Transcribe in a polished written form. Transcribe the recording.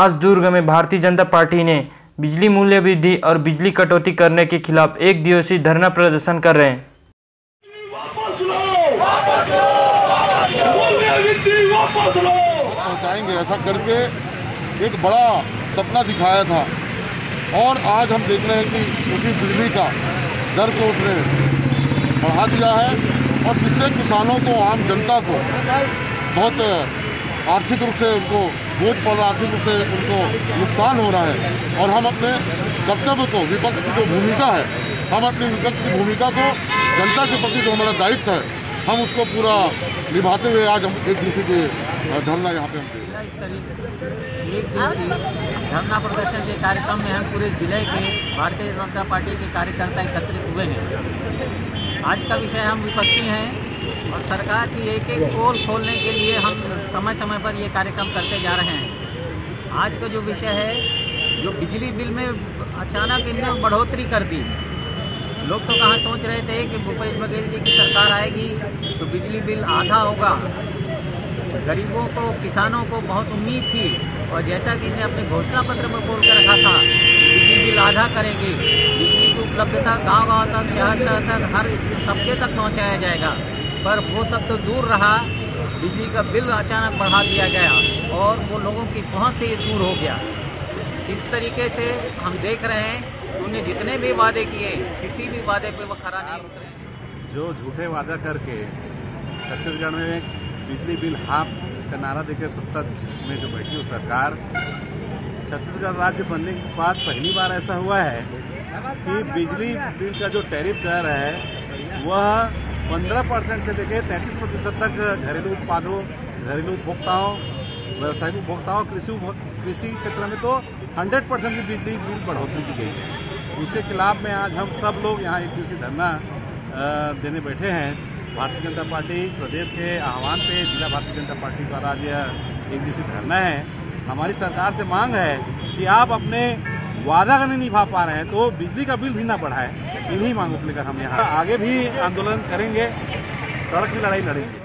आज दुर्ग में भारतीय जनता पार्टी ने बिजली मूल्य वृद्धि और बिजली कटौती करने के खिलाफ एक दिवसीय धरना प्रदर्शन कर रहे हैं। पहुँचाएंगे ऐसा करके एक बड़ा सपना दिखाया था और आज हम देख रहे हैं कि उसी बिजली का दर को उसने बढ़ा दिया है और जिससे किसानों को, आम जनता को बहुत आर्थिक रूप से उनको बोझ पड़ रहा है, आर्थिक रूप से उनको नुकसान हो रहा है। और हम अपने कर्तव्य को, विपक्ष की जो भूमिका है, हम अपनी विपक्ष की भूमिका को, जनता के प्रति जो हमारा दायित्व है, हम उसको पूरा निभाते हुए आज हम एक दूसरे के धरना यहाँ पे धरना प्रदर्शन के कार्यक्रम में हम पूरे जिले के भारतीय जनता पार्टी के कार्यकर्ता एकत्रित हुए हैं। आज का विषय हम विपक्षी हैं और सरकार की एक एक पोल खोलने के लिए हम समय समय पर ये कार्यक्रम करते जा रहे हैं। आज का जो विषय है, जो बिजली बिल में अचानक इनने बढ़ोतरी कर दी। लोग तो कहाँ सोच रहे थे कि भूपेश बघेल जी की सरकार आएगी तो बिजली बिल आधा होगा। गरीबों को, किसानों को बहुत उम्मीद थी और जैसा कि इन्हें अपने घोषणा पत्र में बोल कर रखा था, बिजली बिल आधा करेंगे, बिजली की उपलब्धता गांव-गांव तक, शहर-शहर तक, हर तबके तक पहुँचाया जाएगा। पर वो सब तो दूर रहा, बिजली का बिल अचानक बढ़ा दिया गया और वो लोगों की पहुँच से ये दूर हो गया। इस तरीके से हम देख रहे हैं, उन्हें जितने भी वादे किए, किसी भी वादे पे वो खरा नहीं उतरे। जो झूठे वादा करके छत्तीसगढ़ में बिजली बिल हाफ का नारा देकर सत्ता में जो बैठी हो सरकार, छत्तीसगढ़ राज्य बनने के बाद पहली बार ऐसा हुआ है कि बिजली बिल का जो टैरिफ दर है वह 15% से लेकर 33% तक घरेलू उत्पादों, घरेलू उपभोक्ताओं, व्यावसायिक उपभोक्ताओं, कृषि क्षेत्र में तो 100% की बिजली बिल बढ़ोतरी की गई है। उसके खिलाफ में आज हम सब लोग यहाँ एक दूसरे धरना देने बैठे हैं। भारतीय जनता पार्टी प्रदेश के आह्वान पे जिला भारतीय जनता पार्टी द्वारा आज यह एक दूसरे धरना है। हमारी सरकार से मांग है कि आप अपने वादा का नहीं निभा पा रहे हैं तो बिजली का बिल भी ना बढ़ाए। इन्हीं मांगों को लेकर हम यहाँ आगे भी आंदोलन करेंगे, सड़क की लड़ाई लड़ेंगे।